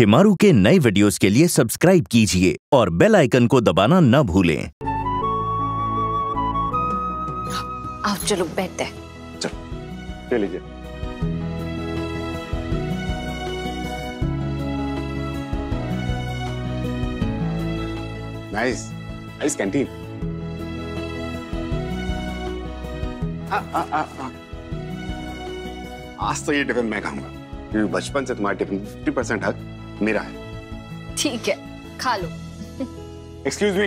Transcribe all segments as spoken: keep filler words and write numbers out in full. शेमारू के नए वीडियोस के लिए सब्सक्राइब कीजिए और बेल आइकन को दबाना ना भूलें। आप चलो बैठते हैं। चलो ले लीजिए। Nice, nice canteen. आ, आ, आ, आ। आज तो ये टिफिन मैं खाऊंगा क्योंकि बचपन से तुम्हारा टिफिन पचास परसेंट हक मेरा है। ठीक है, खा लो। एक्सक्यूज मी,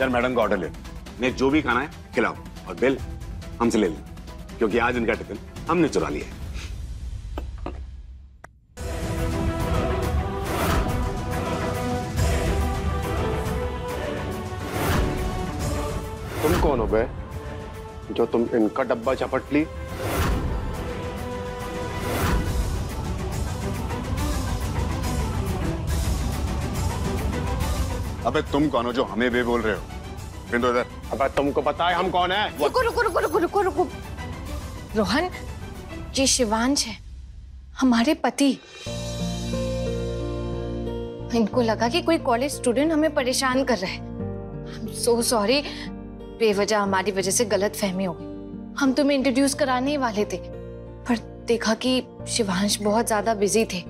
यार मैडम का ऑर्डर ले, मैं जो भी खाना है खिलाओ और बिल हमसे ले लें क्योंकि आज इनका टिफिन हमने चुरा लिया है। तुम कौन हो बे जो तुम इनका डब्बा चपट ली? अबे तुम कौन हो जो हमें बे बोल रहे हो? बिंदु इधर। अबे तुमको पता है हम कौन है? रुको रुको रुको रुको रुको रुको रोहन, ये शिवांश है, हमारे पति। इनको लगा कि कोई कॉलेज स्टूडेंट हमें परेशान कर रहा है। I'm so sorry, बेवजह हमारी वजह से गलत फहमी हो गई। हम तुम्हें इंट्रोड्यूस कराने ही वाले थे पर देखा कि शिवांश बहुत ज्यादा बिजी थे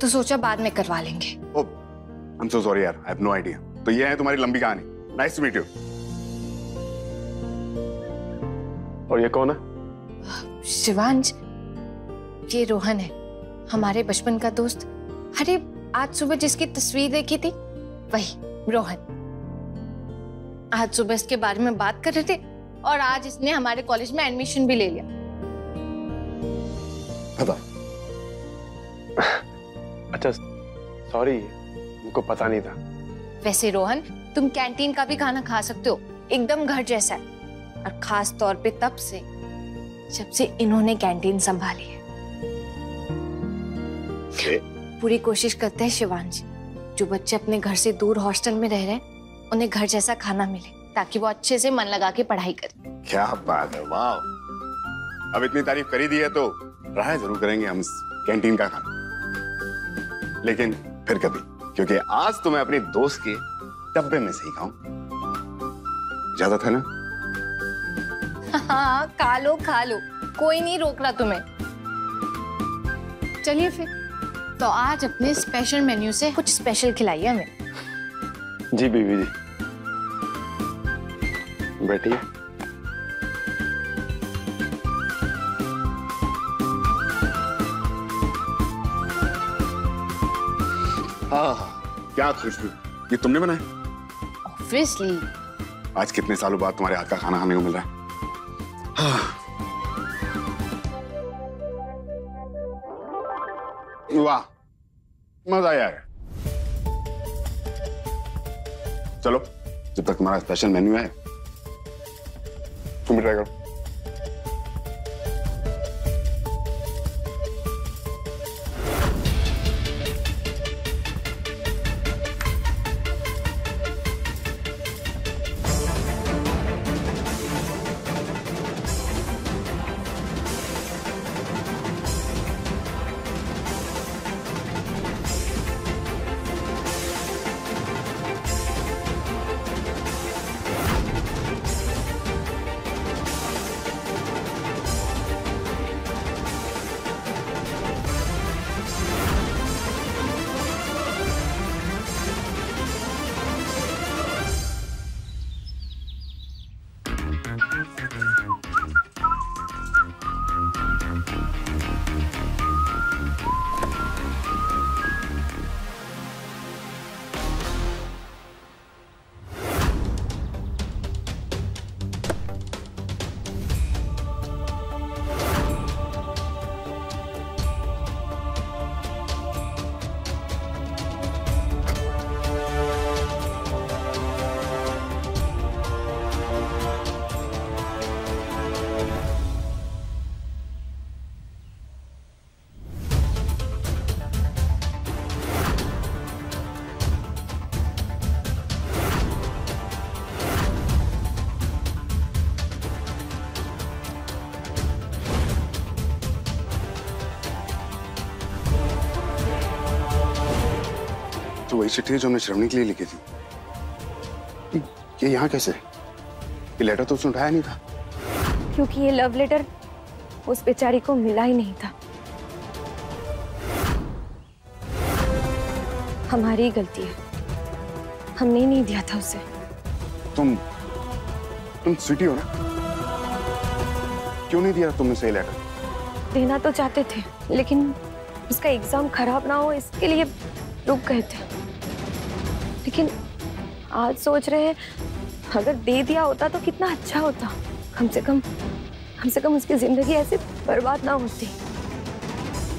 तो सोचा बाद में करवा लेंगे। oh, I'm so sorry यार, I have no idea। तो ये है तुम्हारी लंबी कहानी। Nice to meet you. और ये कौन है? शिवांश, ये रोहन है, हमारे बचपन का दोस्त। अरे आज सुबह जिसकी तस्वीर देखी थी वही रोहन। आज सुबह इसके बारे में बात कर रहे थे और आज इसने हमारे कॉलेज में एडमिशन भी ले लिया। बाबा, अच्छा सॉरी, मुझको पता नहीं था। वैसे रोहन, तुम कैंटीन का भी खाना खा सकते हो, एकदम घर जैसा है। और खास तौर पे तब से जब से इन्होंने कैंटीन संभाली है। पूरी कोशिश करते हैं शिवांश, जो बच्चे अपने घर से दूर हॉस्टल में रह रहे हैं उन्हें घर जैसा खाना मिले ताकि वो अच्छे से मन लगा के पढ़ाई करें। क्या बात है, वाह। अब इतनी तारीफ करी दी है तो ट्राई जरूर करेंगे हम कैंटीन का खाना, लेकिन फिर कभी, क्योंकि आज तो मैं अपने दोस्त के डब्बे में से ही खाऊं। इजाजत है ना? हाँ, खा लो खा लो, कोई नहीं रोक रहा तुम्हें। चलिए फिर, तो आज अपने स्पेशल मेन्यू से कुछ स्पेशल खिलाइए हमें। जी बीवी जी, बैठिए। हाँ, क्या खुशबू, ये तुमने बनाया? ऑब्वियसली। आज कितने सालों बाद तुम्हारे हाथ का खाना हमें मिल रहा है। वाह, मजा आया। चलो, जब तक तुम्हारा स्पेशल मेन्यू है तुम भी ट्राई करो। तो वही चिट्ठी है जो हमने श्रवणी के लिए लिखी थी। ये यहाँ कैसे? ये लेटर तो उसने उठाया नहीं था, क्योंकि ये लव लेटर उस बेचारी को मिला ही नहीं था। हमारी गलती है, हमने नहीं दिया था उसे। तुम तुम स्वीटी हो ना? क्यों नहीं दिया तुमने सही लेटर? देना तो चाहते थे, लेकिन उसका एग्जाम खराब ना हो इसके लिए रुक गए थे। लेकिन आज सोच रहे हैं अगर दे दिया होता तो कितना अच्छा होता। कम से कम कम से कम उसकी जिंदगी ऐसे बर्बाद ना होती।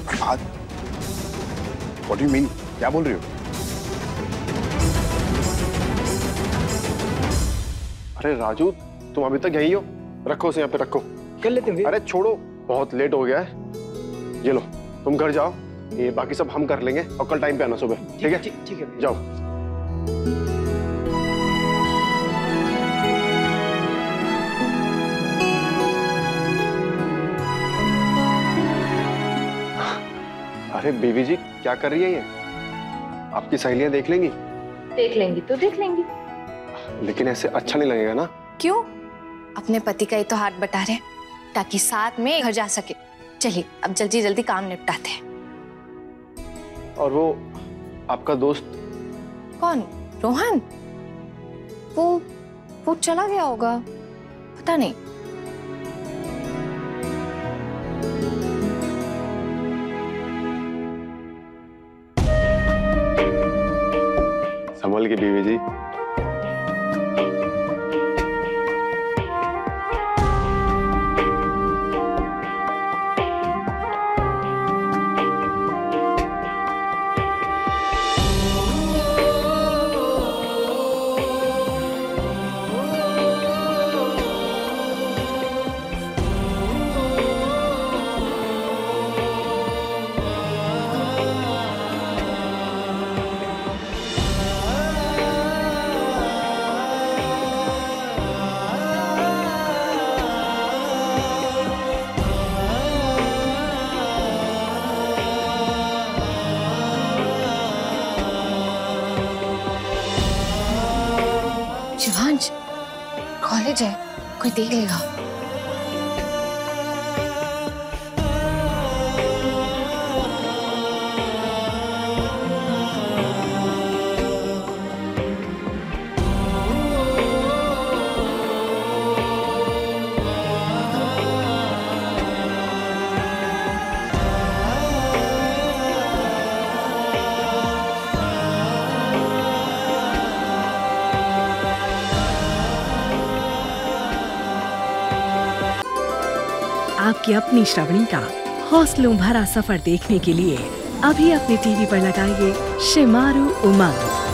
बर्बाद? What do you mean? क्या बोल रही हो? अरे राजू, तुम अभी तक यही हो? रखो उसे यहाँ पे, रखो। कर लेते हैं। अरे छोड़ो, बहुत लेट हो गया है। ये लो, तुम घर जाओ, ये बाकी सब हम कर लेंगे। और कल टाइम पे आना सुबह, ठीक है? ठीक है, जाओ। अरे बीवी जी, क्या कर रही है ये? आपकी सहेलियां देख लेंगी। देख लेंगी तो देख लेंगी, लेकिन ऐसे अच्छा नहीं लगेगा ना। क्यों? अपने पति का ही तो हाथ बटा रहे ताकि साथ में घर जा सके। चलिए अब जल्दी जल्दी काम निपटाते हैं। और वो आपका दोस्त कौन? रोहन? वो वो चला गया होगा, पता नहीं। संभल के बीवी जी। शिवांश, कॉलेज है, कोई देख लेगा। आपकी अपनी श्रवणी का हौसलों भरा सफर देखने के लिए अभी अपने टीवी पर लगाइए शिमारू उमंग।